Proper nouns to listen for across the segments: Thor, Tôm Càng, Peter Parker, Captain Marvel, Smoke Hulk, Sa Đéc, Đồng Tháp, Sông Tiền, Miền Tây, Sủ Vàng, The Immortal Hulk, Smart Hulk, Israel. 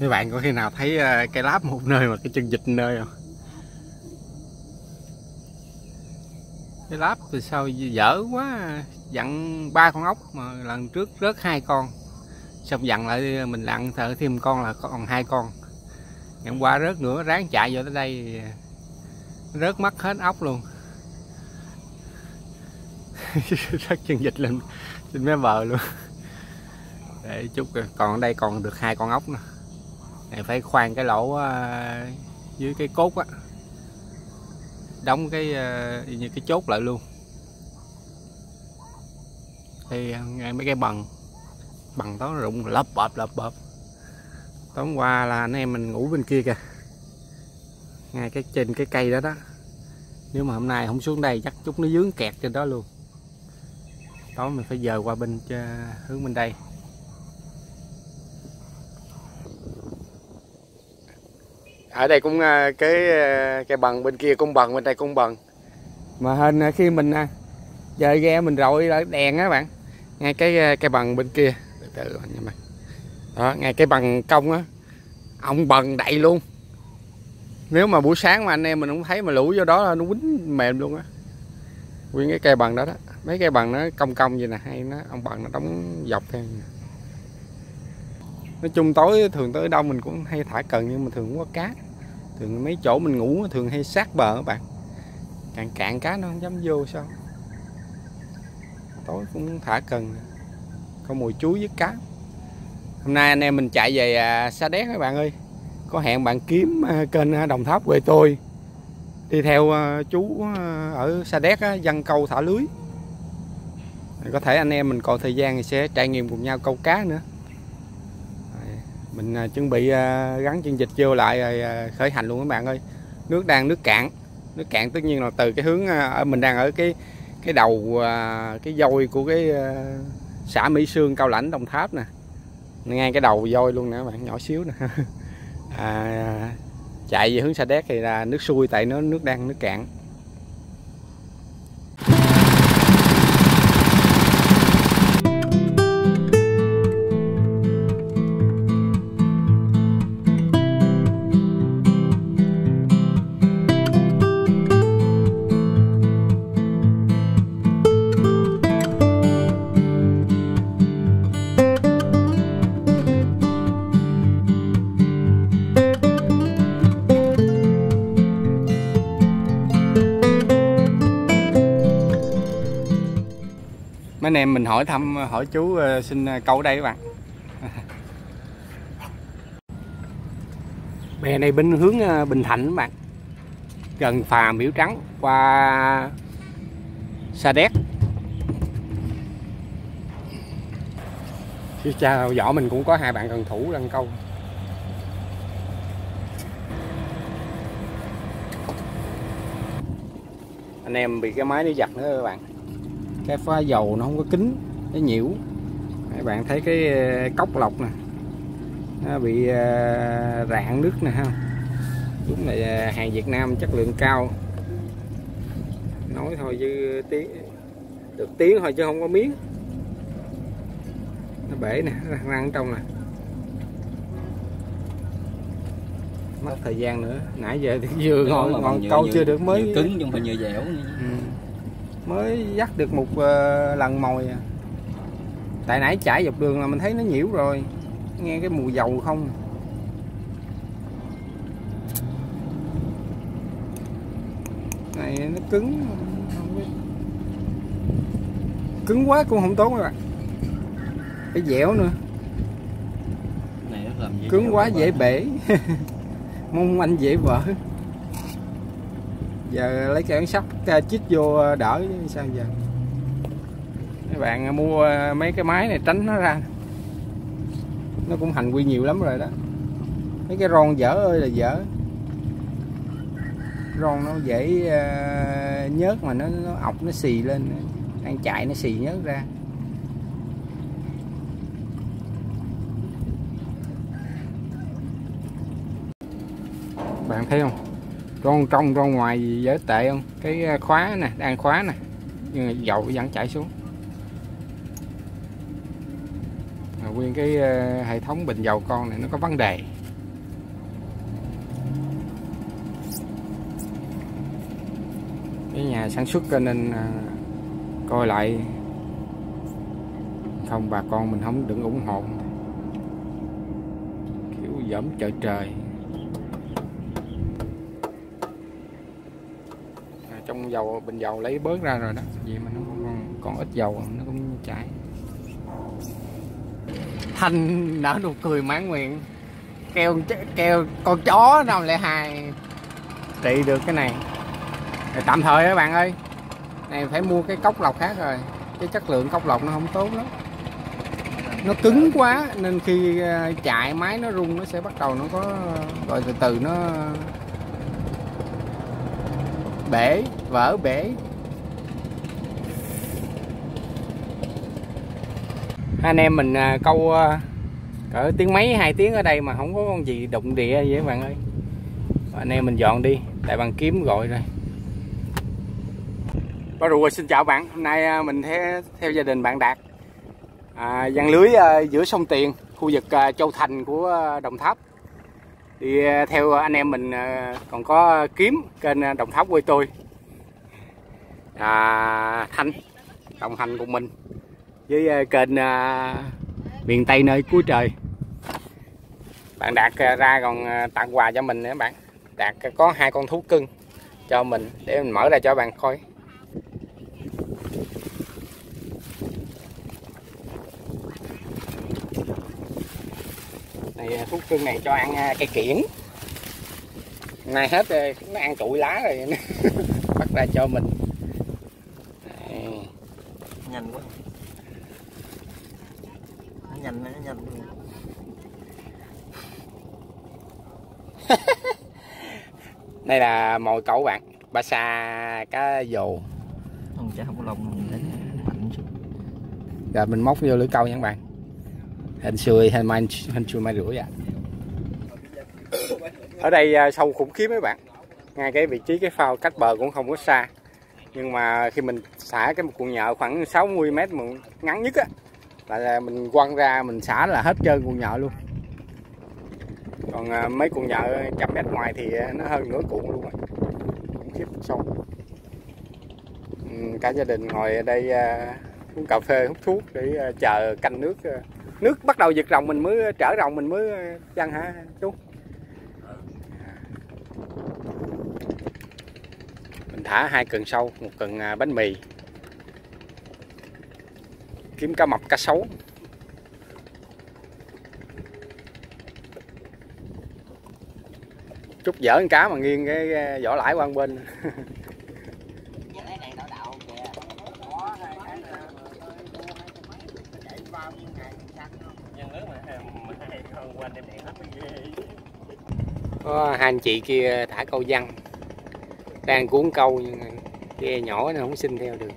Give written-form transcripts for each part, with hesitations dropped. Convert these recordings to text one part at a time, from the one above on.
Mấy bạn có khi nào thấy cây láp một nơi mà cái chân vịt nơi không? Cây láp thì sao dở quá, dặn 3 con ốc mà lần trước rớt 2 con, xong dặn lại mình lặn thợ thêm con là còn 2 con. Ngày hôm qua rớt nữa, ráng chạy vô tới đây rớt mất hết ốc luôn. Rớt chân vịt lên trên mé bờ luôn. Để chút còn ở đây còn được 2 con ốc nữa. Này phải khoan cái lỗ dưới cái cốt á, đóng cái như cái chốt lại luôn. Thì mấy cái bằng đó rụng lợp bợp. Tối hôm qua là anh em mình ngủ bên kia kìa, ngay cái trên cái cây đó đó. Nếu mà hôm nay không xuống đây chắc chút nó dướng kẹt trên đó luôn. Tối mình phải dời qua bên hướng bên đây. Ở đây cũng cái bằng bên kia cũng bằng, bên đây cũng bằng. Mà hình khi mình dời ghe mình rọi lại đèn á bạn, ngay cái bằng bên kia, từ đó, ngay cái bằng cong á, ông bằng đầy luôn. Nếu mà buổi sáng mà anh em mình không thấy mà lũ vô đó nó quýnh mềm luôn á. Nguyên cái cây bằng đó đó, mấy cây bằng nó cong vậy nè, hay nó ông bằng nó đóng dọc theo. Nói chung tối thường tới đâu mình cũng hay thả cần, nhưng mà thường không có cá. Thường mấy chỗ mình ngủ thường hay sát bờ các bạn, cạn cá nó không dám vô sao. Tối cũng thả cần, có mồi chuối với cá. Hôm nay anh em mình chạy về Sa Đéc các bạn ơi. Có hẹn bạn kiếm kênh Đồng Tháp quê tôi đi theo chú ở Sa Đéc giăng câu thả lưới. Có thể anh em mình còn thời gian thì sẽ trải nghiệm cùng nhau câu cá nữa. Mình chuẩn bị gắn chân vịt vô lại rồi khởi hành luôn các bạn ơi. Nước đang nước cạn tất nhiên là từ cái hướng mình đang ở cái đầu cái dôi của cái xã Mỹ Xương Cao Lãnh Đồng Tháp nè, ngay cái đầu dôi luôn nè các bạn, nhỏ xíu nè. Chạy về hướng Sa Đéc thì là nước xuôi, tại nó nước cạn. Anh em mình hỏi chú xin câu ở đây các bạn. Bè này bên hướng Bình Thạnh các bạn, gần phà Miễu Trắng qua Sa Đéc. Chứ cha võ mình cũng có 2 bạn cần thủ đang câu. Anh em bị cái máy nó giặt nữa các bạn, cái phá dầu nó không có kính, nó nhiễu. Các bạn thấy cái cốc lọc nè, nó bị rạn nứt nè ha. Đúng là hàng Việt Nam chất lượng cao. Nói thôi chứ tiếng được tiếng thôi chứ không có miếng. Nó bể nè, răng trong nè. Mất thời gian nữa, nãy giờ thì vừa ngồi còn câu chưa được mới cứng nhưng mà vừa dẻo. Mới dắt được một lần mồi à. Tại nãy chạy dọc đường là mình thấy nó nhiễu rồi, nghe cái mùi dầu không. Này nó cứng, cứng quá cũng không tốt các bạn, cái dẻo nữa. Này nó làm cứng quá dễ bể. Mong anh dễ vỡ. Giờ lấy kẽm sắt chích vô đỡ chứ sao giờ. Các bạn mua mấy cái máy này tránh nó ra, nó cũng hành quy nhiều lắm rồi đó. Mấy cái ron dở ơi là dở, ron nó dễ nhớt mà nó ọc nó xì lên, đang chạy nó xì nhớt ra. Bạn thấy không, ron trong ron ngoài gì dễ tệ không. Cái khóa nè, đang khóa nè, nhưng mà dầu vẫn chảy xuống. Nguyên cái hệ thống bình dầu con này nó có vấn đề. cái nhà sản xuất nên coi lại, không bà con mình không đừng ủng hộ kiểu giỡn chợ trời. Trong dầu, bình dầu lấy bớt ra rồi đó, vì mà nó còn ít dầu nó cũng chảy. Thanh nở nụ cười mãn nguyện, kêu con chó nào lại hài trị được cái này. Rồi tạm thời các bạn ơi, này phải mua cái cốc lọc khác rồi, cái chất lượng cốc lọc nó không tốt lắm, nó cứng quá nên khi chạy máy nó rung, nó sẽ bắt đầu nó có rồi từ từ nó bể, vỡ bể. Anh em mình câu cỡ tiếng mấy 2 tiếng ở đây mà không có con gì đụng địa vậy các bạn ơi. Anh em mình dọn đi, tại bằng kiếm gọi rồi. Bà Rùa xin chào bạn, hôm nay mình theo gia đình bạn Đạt dàn lưới giữa sông Tiền, khu vực Châu Thành của Đồng Tháp. Thì theo anh em mình còn có Kiếm, kênh Đồng Tháp quê tôi, Thanh đồng hành cùng mình với kênh miền Tây nơi cuối trời. Bạn Đạt ra còn tặng quà cho mình nữa bạn. Đạt có 2 con thú cưng cho mình, để mình mở ra cho bạn coi. Này, thú cưng này cho ăn cây kiển, nay hết rồi, nó ăn trụi lá rồi bắt ra cho mình. Đây. Nhanh quá, nó nhanh Đây là mồi cẩu bạn, ba sa cá dồ không, chắc không có lông mạnh chút. Rồi mình móc vô lưỡi câu nha các bạn. Hên xui mai rưỡi ạ. Ở đây sâu khủng khiếp mấy bạn, ngay cái vị trí cái phao cách bờ cũng không có xa, nhưng mà khi mình xả cái một cuộn nhợ khoảng 60 mét ngắn nhất á, là mình quăng ra mình xả là hết trơn cuộn nhợ luôn. Còn mấy cuộn nhợ 100 mét ngoài thì nó hơn nửa cuộn luôn rồi. Khủng khiếp sâu. Cả gia đình ngồi ở đây uống cà phê hút thuốc để chờ canh nước. Nước bắt đầu giật rồng mình mới trở rồng mình mới chăn hả chú? Mình thả 2 cần sâu, 1 cần bánh mì, kiếm cá mập, cá sấu. Chút dở con cá mà nghiêng cái vỏ lãi qua bên. Có 2 anh chị kia thả câu văn, đang cuốn câu nhưng kia nhỏ nó không xin theo được.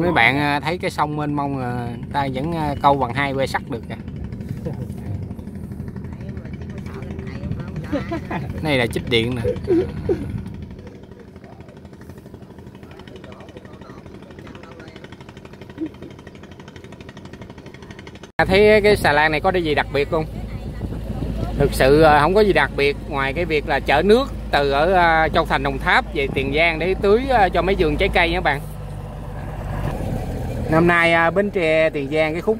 Mấy bạn thấy cái sông mênh mông là ta vẫn câu bằng 2 que sắt được kìa. Này là chích điện nè. Thấy cái xà lan này có cái gì đặc biệt không? Thực sự không có gì đặc biệt ngoài cái việc là chở nước từ ở Châu Thành Đồng Tháp về Tiền Giang để tưới cho mấy vườn trái cây nha các bạn. Năm nay Bến Tre, Tiền Giang, cái khúc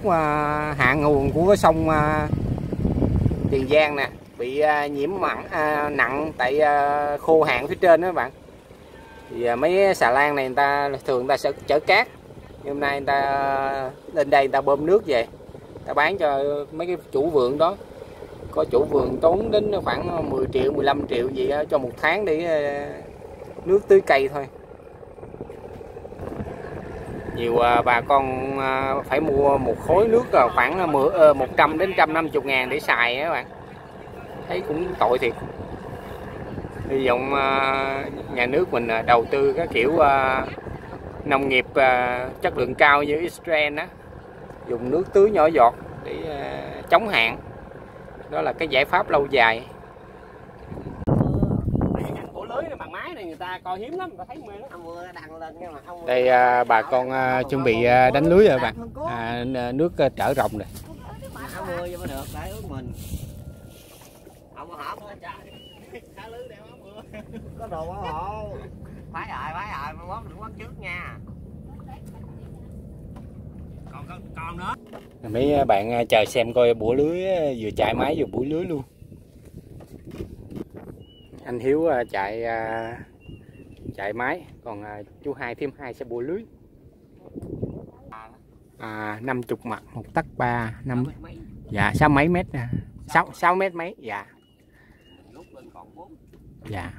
hạ nguồn của cái sông Tiền Giang nè bị nhiễm mặn nặng tại khô hạn phía trên đó các bạn. Thì mấy xà lan này người ta sẽ chở cát. Hôm nay người ta lên đây người ta bơm nước về, người ta bán cho mấy cái chủ vườn đó. Có chủ vườn tốn đến khoảng 10 triệu, 15 triệu gì đó, cho 1 tháng để nước tưới cây thôi. Nhiều bà con phải mua 1 khối nước khoảng 100 đến 150 ngàn để xài các bạn. Thấy cũng tội thiệt. Hy vọng nhà nước mình đầu tư các kiểu nông nghiệp chất lượng cao như Israel đó, dùng nước tưới nhỏ giọt để chống hạn, đó là cái giải pháp lâu dài. Đây bà con chuẩn bị đánh lưới rồi bạn, nước trở rộng rồi. Có đồ quá hộ. Phải rồi, mà mốt đừng quấn trước nha. Còn nữa. Mấy bạn chờ xem coi bủa lưới, vừa chạy máy vừa bủa lưới luôn. Anh Hiếu chạy máy, còn chú Hai thêm hai sẽ bủa lưới. 50 mặt, 1 tấc 3, 5. Dạ 6 mấy mét nè. 6 mét mấy, dạ. Lúc lên còn 4. Dạ.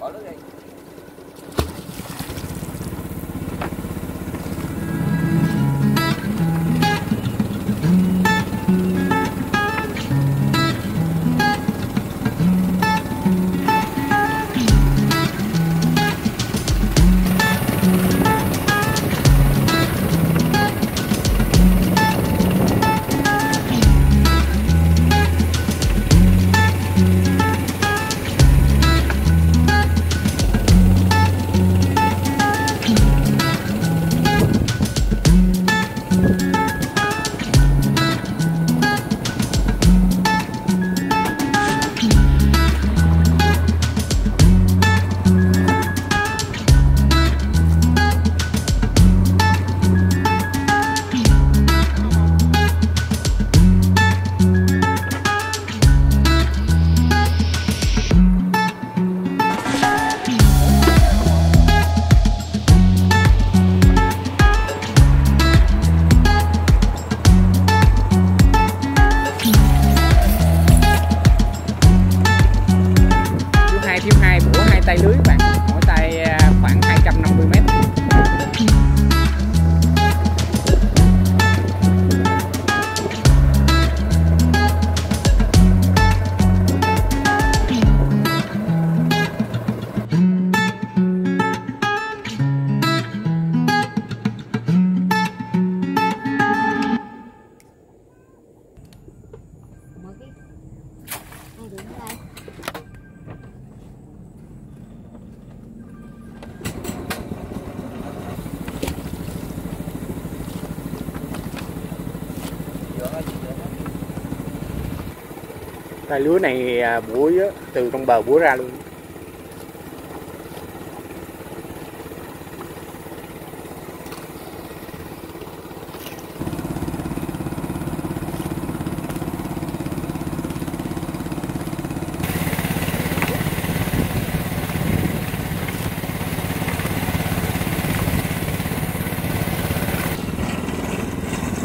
Bỏ nước đi. Tay lưới bạn, mỗi tay khoảng 250 mét. Tay lưới này búa từ trong bờ búa ra luôn.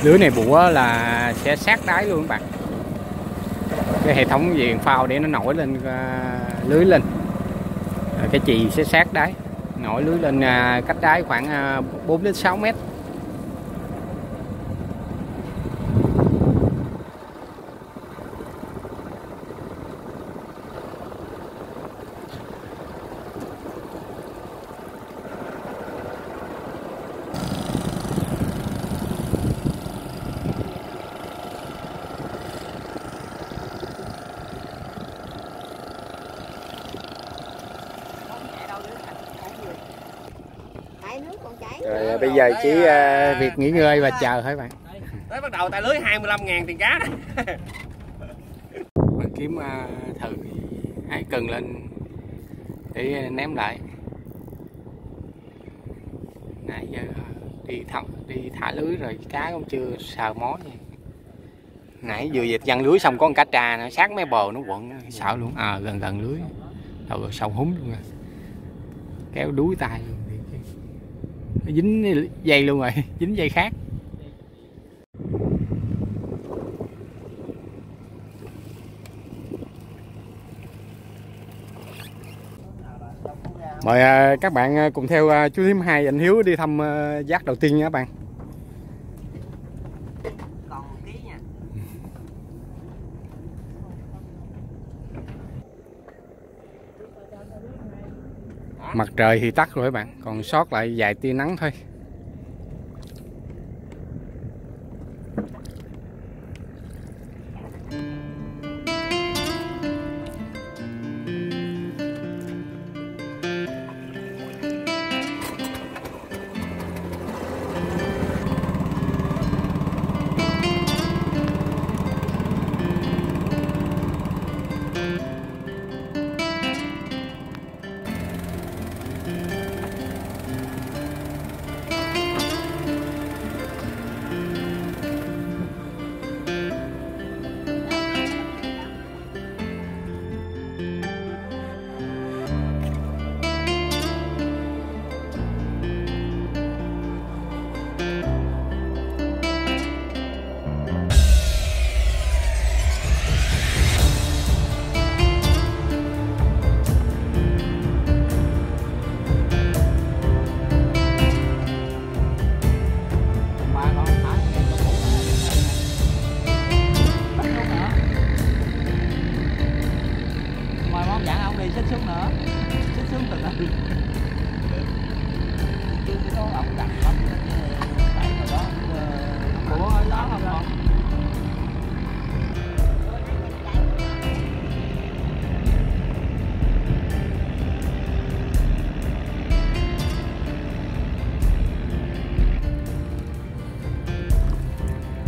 Lưới này búa là sẽ sát đáy luôn các bạn. Cái hệ thống viền phao để nó nổi lên lưới lên, cái chì sẽ sát đấy, nổi lưới lên cách đáy khoảng 4 đến 6 mét. Rồi, bây giờ chỉ việc nghỉ ngơi và chờ thôi bạn. Tới bắt đầu tại lưới 25.000 tiền cá đó. Bạn kiếm thử hãy cần lên để ném lại. Nãy giờ đi thả lưới rồi cá cũng chưa sờ mó gì. Nãy vừa dịp văng lưới xong có con cá trà nó sát mấy bồ nó quận sợ luôn, gần lưới. Đầu sâu húng luôn rồi. Kéo đuối tay luôn. Dính dây luôn rồi, dính dây khác. Mời các bạn cùng theo chú Thím Hai, anh Hiếu đi thăm giác đầu tiên nha các bạn. Mặt trời thì tắt rồi các bạn, còn sót lại vài tia nắng thôi.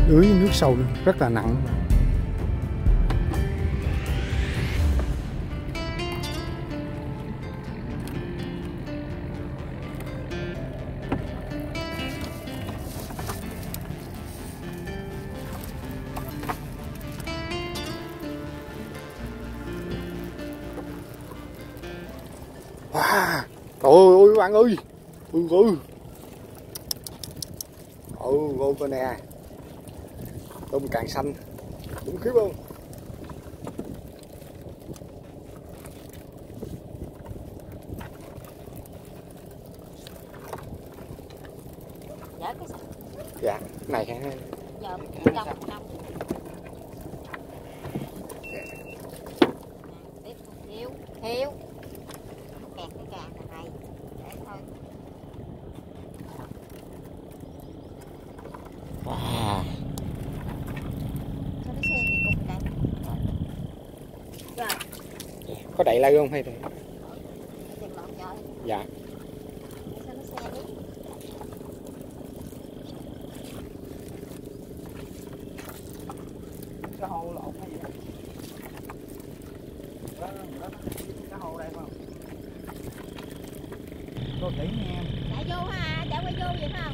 Lưới nước sâu rất là nặng. Wow, trời ơi bạn ơi. Ôi con nè. Tôm càng xanh đúng khiếp không? Dạ, này hả? Dạ, Hiếu kẹt cái càng này để thôi. Wow. Có đậy lây không hay rồi? Dạ. Chạy vô ha, chạy quay vô vậy không?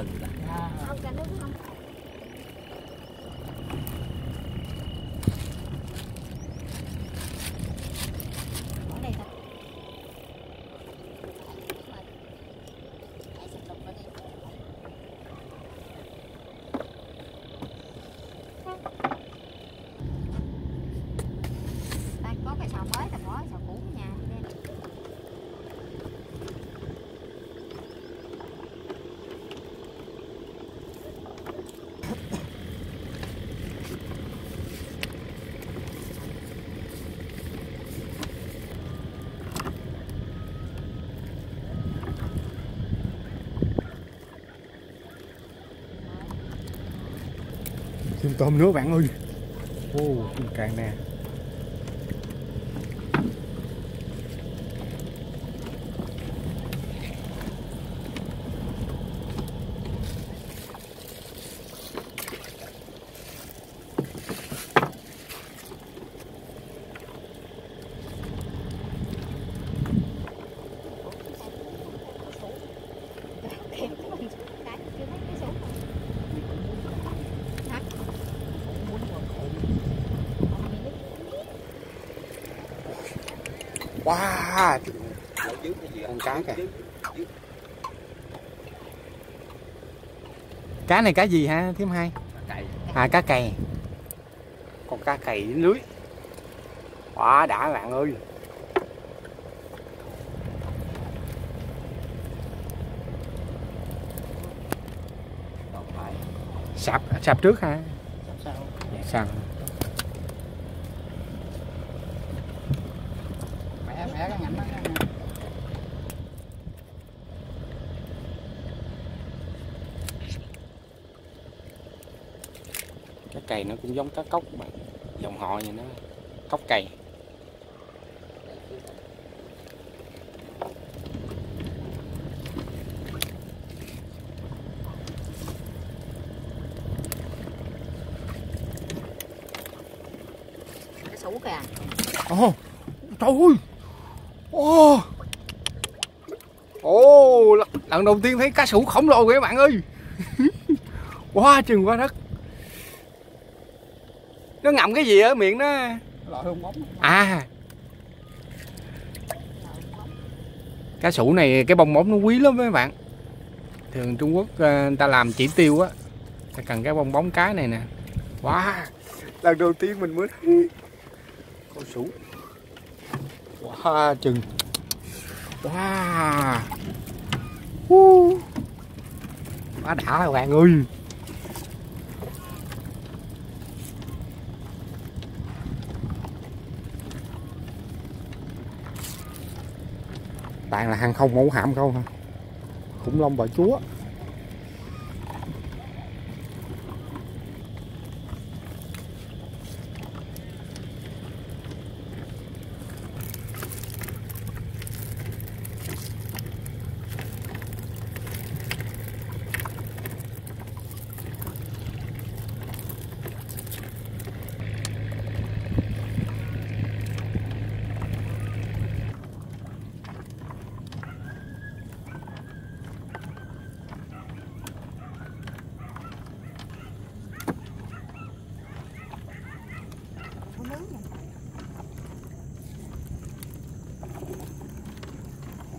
cần vậy ta. Không, cả nước không. Chim tôm nữa bạn ơi. Ô, chim càng nè. Wow, con cá kìa. Cá này cá gì hả thím hai? À cá cày. Con cá cày dính lưới. Quá đã bạn ơi. Sạp trước hả? Sạp sau. Cá cày nó cũng giống cá cóc mà dòng họ như nó cóc cày. Cá sấu kìa. Ồ, trời ơi. Ồ. Ồ, lần đầu tiên thấy cá sấu khổng lồ kìa các bạn ơi. Quá chừng quá đất. Nó ngậm cái gì ở miệng nó? Loại hương bóng. À. Cá sủ này cái bông bóng nó quý lắm mấy bạn. Thường Trung Quốc người ta làm chỉ tiêu á, ta cần cái bông bóng cá này nè. Wow. Lần đầu tiên mình mới thấy con sủ. Wow, chừng. Wow. Quá đã các bạn ơi. Toàn là hàng không mẫu hạm không hả? Khủng long bà chúa.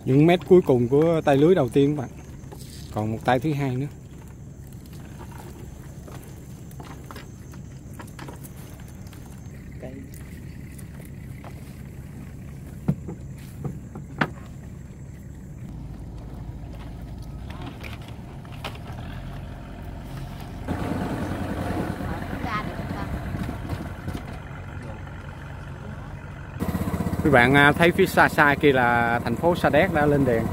Những mét cuối cùng của tay lưới đầu tiên các bạn. Còn một tay thứ hai nữa. Các bạn thấy phía xa xa kia là thành phố Sa Đéc đã lên đèn.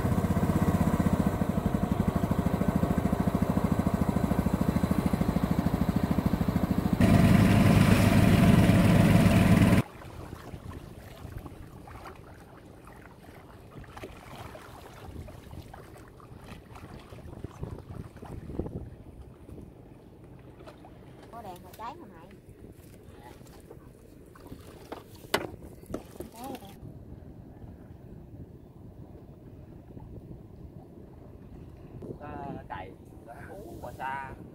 Có đèn mà cháy mà hại. Cày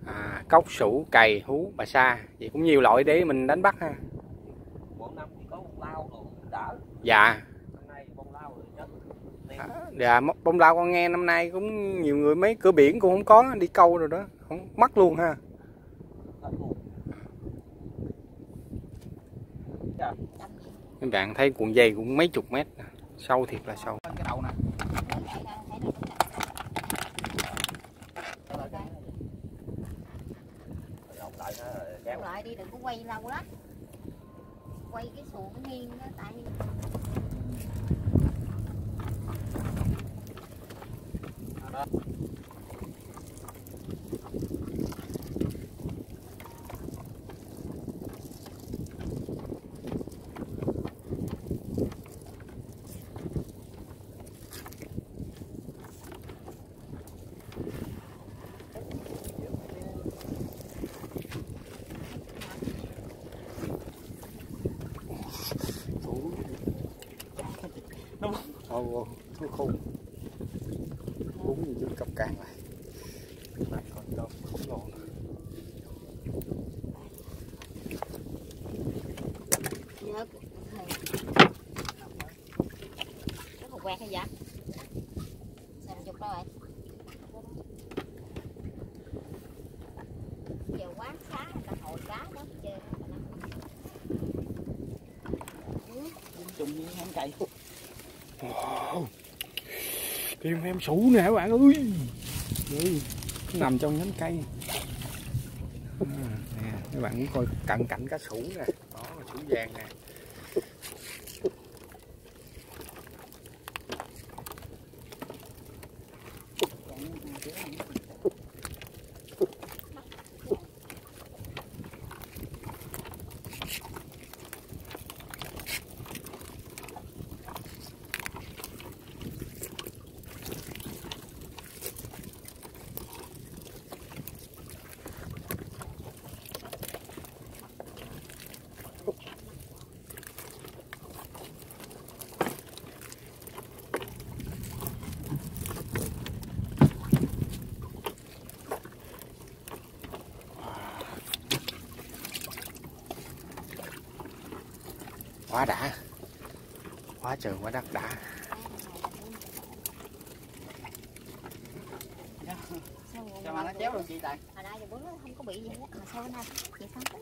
À, cốc, sủ, cày, hú, bà sa. Vậy cũng nhiều loại để mình đánh bắt ha. Dạ. Dạ, bông lao con nghe năm nay cũng nhiều người, mấy cửa biển cũng không có, đi câu rồi đó, không mất luôn ha. Các bạn thấy cuộn dây cũng mấy chục mét, sâu thiệt là sâu. Lại đi, đừng có quay lâu lắm. Quay cái xuồng nghiêng đó, tại khung cũng như cặp càng này, này còn đâu không còn. Nhớ cái quẹt hay vậy? Xem chục đâu vậy? Giờ quán xá người ta hồi cá đó chơi. Chung với hang cây. Tìm em sủ nè các bạn ơi. Đấy, nằm trong nhánh cây à, nè, các bạn cũng coi cận cảnh cá sủ nè. Đó là sủ vàng nè. Quá đã, quá trời quá đất đã. Sao mà nó chéo rồi chị Tài? Hồi nãy giờ bữa không có bị gì hết, mà sao hôm nay chị không có?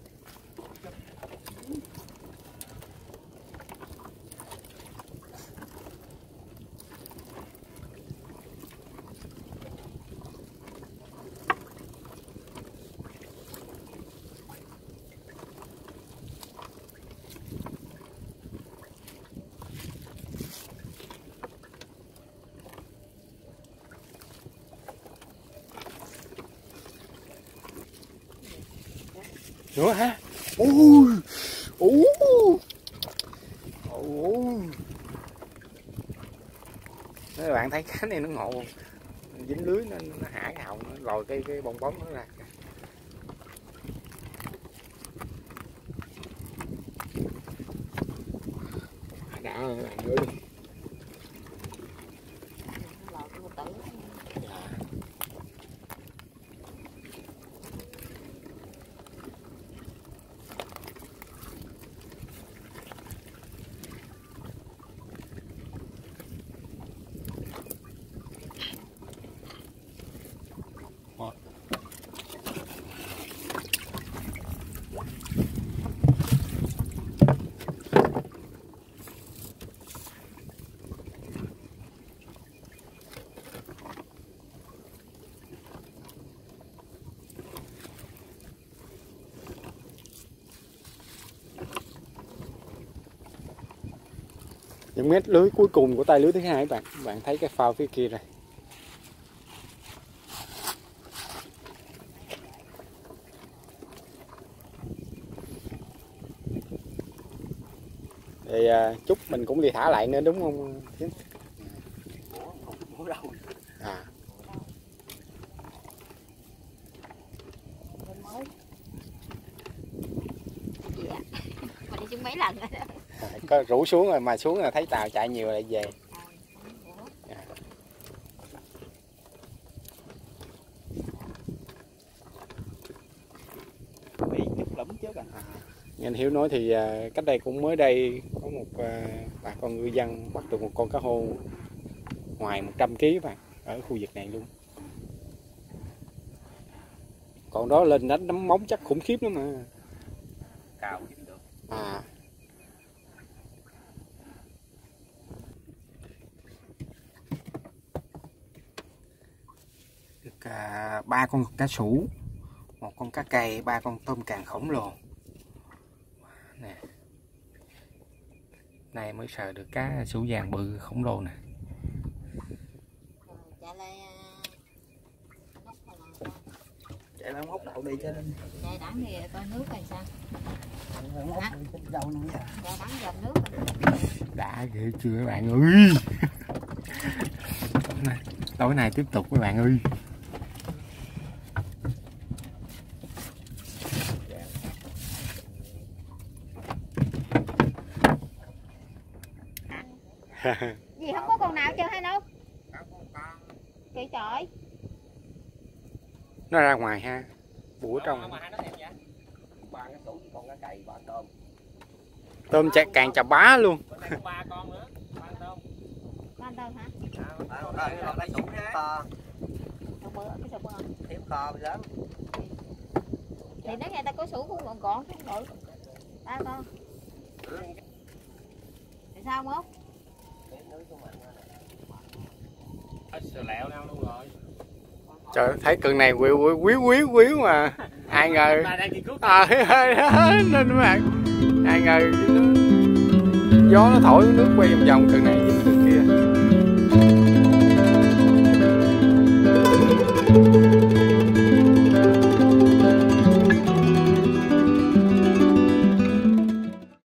Nữa hả? Ôi, ôi, ôi. Các bạn thấy cá này nó ngộ, dính lưới nên nó hả cái họng, nó lòi cái bong bóng nó ra. Đã rồi các bạn ơi. Những mét lưới cuối cùng của tay lưới thứ hai các bạn thấy cái phao phía kia rồi. Thì chút mình cũng đi thả lại nữa đúng không? À. Mình đi chung mấy lần rồi đó. Có rủ xuống rồi mà xuống là thấy tàu chạy nhiều lại về. Anh Hiếu nói thì cách đây cũng mới đây có một bà con ngư dân bắt được một con cá hô ngoài 100 kg bạn, ở khu vực này luôn. Còn đó lên đánh nắm móng chắc khủng khiếp lắm mà. Cao kiếm được. À. Được 3 con cá sủ, 1 con cá cay, 3 con tôm càng khổng lồ. Nè. Này mới sờ được cá sủ vàng bự khổng lồ nè. Chạy lên hút đậu đi cho nên. Chạy đắng thì coi nước rồi sao. Đã ghê chưa các bạn ơi. Tối nay tiếp tục các bạn ơi. Gì không có con nào chưa hay đâu. Trời trời. Nó ra ngoài ha. Bủa trong. Tôm chạy càng chà bá luôn. Ba con nữa. Ba tôm hả? Thì nó nghe ta có sủ cũng còn không ba con. Tại sao không? Trời thấy cưng này quýu mà ai ngờ nên các bạn ai ngờ gió nó thổi nước quay vòng vòng cưng này dính cưng kia.